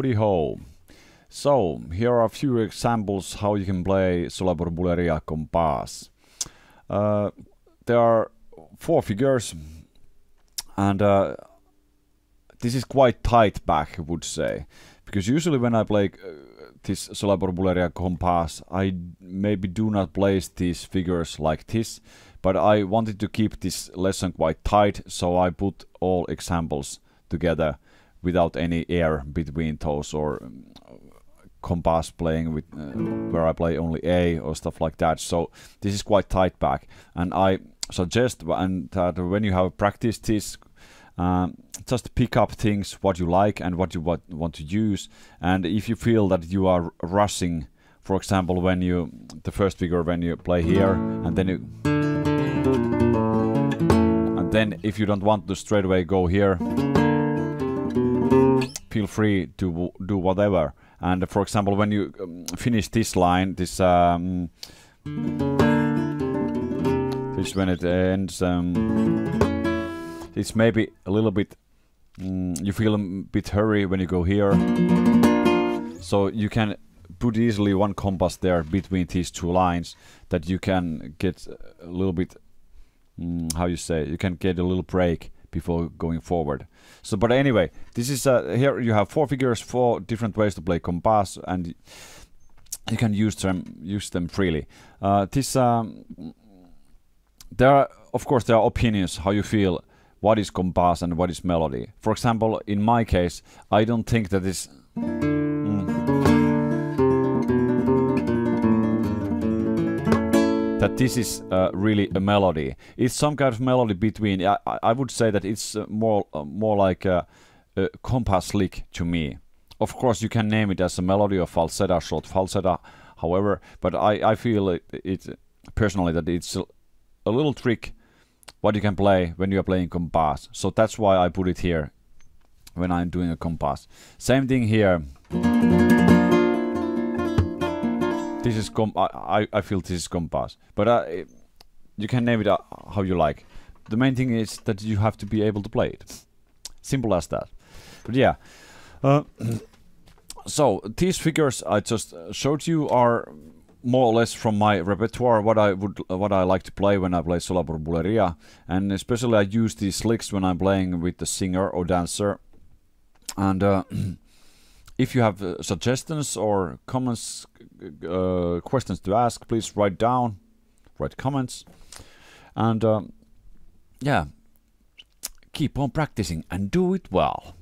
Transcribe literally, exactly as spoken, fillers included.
Howdy ho. So here are a few examples how you can play Soleá por bulería compás. Uh, there are four figures, and uh, this is quite tight back, I would say, because usually when I play uh, this Soleá por bulería compás, I maybe do not place these figures like this, but I wanted to keep this lesson quite tight, so I put all examples together without any air between those, or um, compás playing with uh, where I play only A or stuff like that. So this is quite tight back, and I suggest and that when you have practiced this, um, just pick up things what you like and what you what, want to use. And if you feel that you are rushing, for example, when you the first figure when you play here, and then you and then if you don't want to straight away go here, feel free to w do whatever. And uh, for example, when you um, finish this line, this um, this when it ends, um, it's maybe a little bit um, you feel a bit hurry when you go here, so you can put easily one compás there between these two lines, that you can get a little bit um, how you say you can get a little break before going forward. So, but anyway, this is uh, here you have four figures, four different ways to play compás, and you can use them use them freely. Uh, this um, there are, of course, there are opinions how you feel what is compás and what is melody. For example, in my case, I don't think that is. That this is uh, really a melody. It's some kind of melody between. I, I would say that it's uh, more uh, more like a, a compás lick to me. Of course, you can name it as a melody or falseta, short falseta, however. But I I feel it, it personally that it's a, a little trick what you can play when you are playing compás. So that's why I put it here when I'm doing a compás. Same thing here. This is com. I I feel this is compás, but uh, you can name it uh, how you like. The main thing is that you have to be able to play it. Simple as that. But yeah. Uh, so these figures I just showed you are more or less from my repertoire. What I would, uh, what I like to play when I play Soleá por bulería, and especially I use these licks when I'm playing with the singer or dancer, and. Uh, If you have uh, suggestions or comments, uh, questions to ask, please write down, write comments, and um, yeah, keep on practicing and do it well.